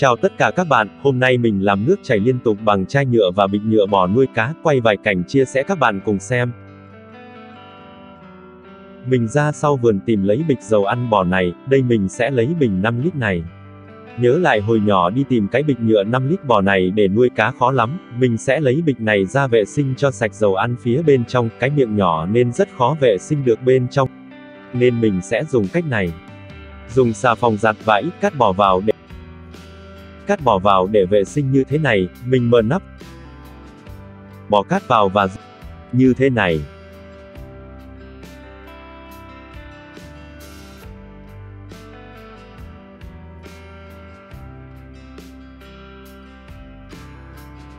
Chào tất cả các bạn, hôm nay mình làm nước chảy liên tục bằng chai nhựa và bịch nhựa bỏ nuôi cá, quay vài cảnh chia sẻ các bạn cùng xem. Mình ra sau vườn tìm lấy bịch dầu ăn bò này, đây mình sẽ lấy bình 5 lít này. Nhớ lại hồi nhỏ đi tìm cái bịch nhựa 5 lít bò này để nuôi cá khó lắm, mình sẽ lấy bịch này ra vệ sinh cho sạch dầu ăn phía bên trong, cái miệng nhỏ nên rất khó vệ sinh được bên trong. Nên mình sẽ dùng cách này. Dùng xà phòng giặt và ít cát bỏ vào để vệ sinh như thế này, mình mở nắp. Bỏ cát vào và như thế này.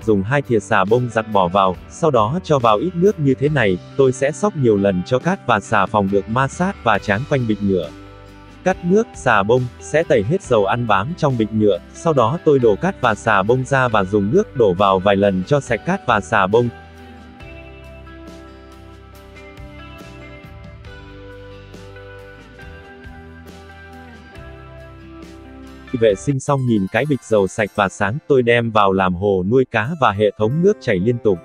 Dùng 2 thìa xà bông giặt bỏ vào, sau đó cho vào ít nước như thế này, tôi sẽ xóc nhiều lần cho cát và xà phòng được ma sát và tráng quanh bịch nhựa. Cắt nước, xà bông, sẽ tẩy hết dầu ăn bám trong bịch nhựa, sau đó tôi đổ cát và xà bông ra và dùng nước đổ vào vài lần cho sạch cát và xà bông. Vệ sinh xong nhìn cái bịch dầu sạch và sáng, tôi đem vào làm hồ nuôi cá và hệ thống nước chảy liên tục.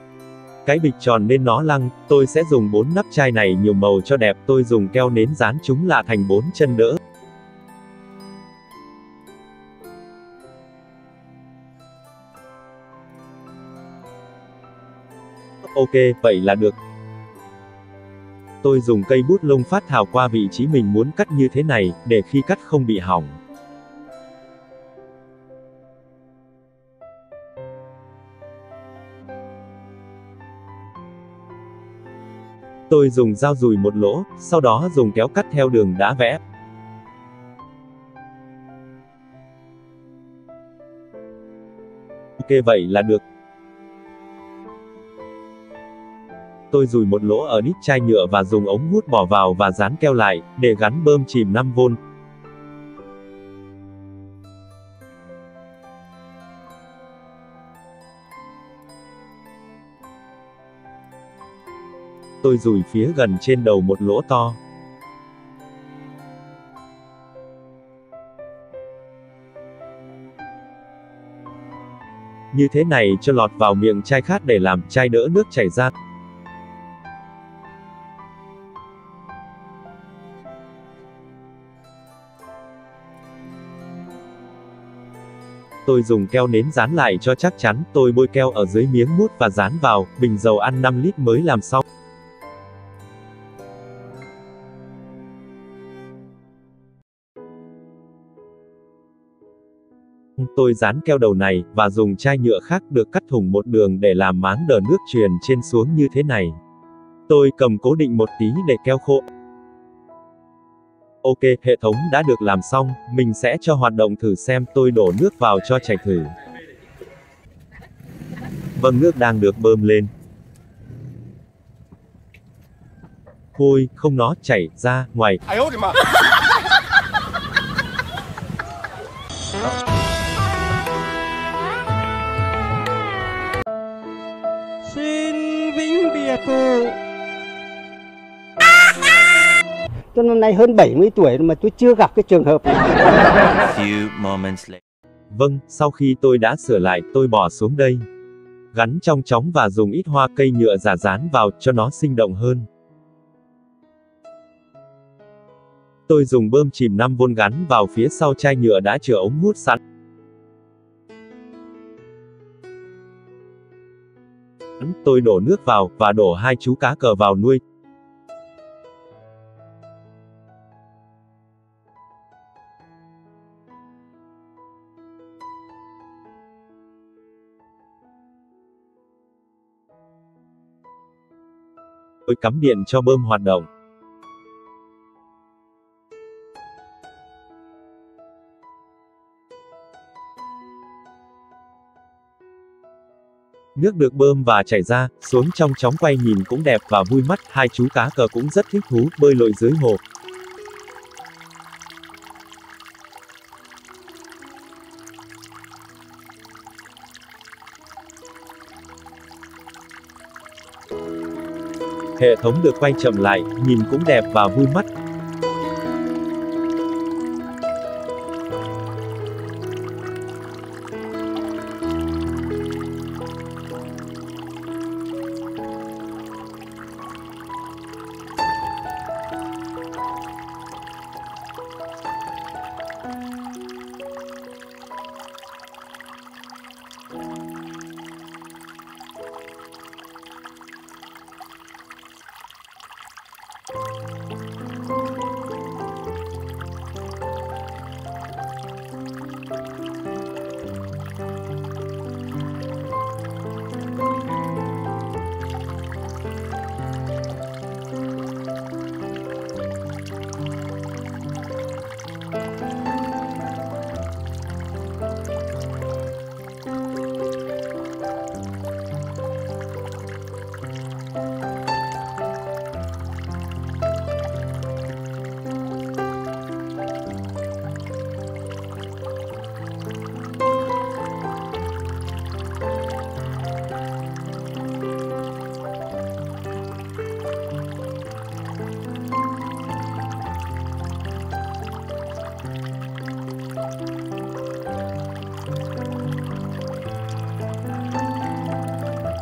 Cái bịch tròn nên nó lăng, tôi sẽ dùng 4 nắp chai này nhiều màu cho đẹp, tôi dùng keo nến dán chúng lại thành 4 chân đỡ. Ok, vậy là được. Tôi dùng cây bút lông phát thảo qua vị trí mình muốn cắt như thế này, để khi cắt không bị hỏng. Tôi dùng dao dùi một lỗ, sau đó dùng kéo cắt theo đường đã vẽ. Ok, vậy là được. Tôi dùi một lỗ ở đít chai nhựa và dùng ống hút bỏ vào và dán keo lại, để gắn bơm chìm 5V. Tôi dùi phía gần trên đầu một lỗ to. Như thế này cho lọt vào miệng chai khát để làm chai đỡ nước chảy ra. Tôi dùng keo nến dán lại cho chắc chắn, tôi bôi keo ở dưới miếng mút và dán vào, bình dầu ăn 5 lít mới làm xong. Tôi dán keo đầu này, và dùng chai nhựa khác được cắt thủng một đường để làm máng đờ nước truyền trên xuống như thế này. Tôi cầm cố định một tí để keo khô. Ok, hệ thống đã được làm xong, mình sẽ cho hoạt động thử xem, tôi đổ nước vào cho chảy thử. Vâng, nước đang được bơm lên. Ôi, không, nó chảy ra ngoài. Tôi năm nay hơn 70 tuổi mà tôi chưa gặp cái trường hợp này. Vâng, sau khi tôi đã sửa lại, tôi bỏ xuống đây. Gắn trong chóng và dùng ít hoa cây nhựa giả dán vào cho nó sinh động hơn. Tôi dùng bơm chìm 5V gắn vào phía sau chai nhựa đã chứa ống hút sẵn. Tôi đổ nước vào, và đổ 2 chú cá cờ vào nuôi. Tôi cắm điện cho bơm hoạt động. Nước được bơm và chảy ra, xuống trong chóng quay nhìn cũng đẹp và vui mắt, 2 chú cá cờ cũng rất thích thú, bơi lội dưới hồ. Hệ thống được quay chậm lại, nhìn cũng đẹp và vui mắt.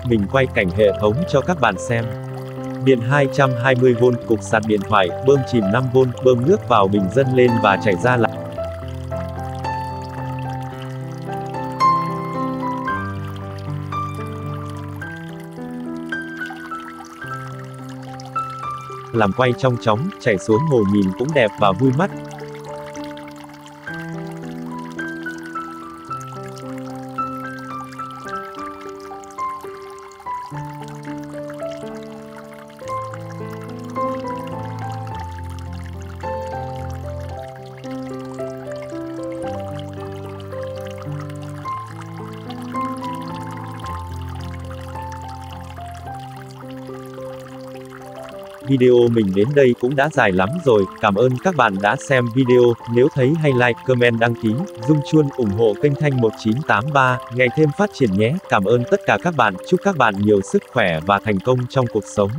Mình quay cảnh hệ thống cho các bạn xem. Điện 220V, cục sạc điện thoại, bơm chìm 5V, bơm nước vào bình dân lên và chảy ra lại. Làm quay trong chóng, chảy xuống hồ nhìn cũng đẹp và vui mắt. Video mình đến đây cũng đã dài lắm rồi, cảm ơn các bạn đã xem video, nếu thấy hay like, comment, đăng ký, rung chuông ủng hộ kênh Thanh 1983, ngày thêm phát triển nhé, cảm ơn tất cả các bạn, chúc các bạn nhiều sức khỏe và thành công trong cuộc sống.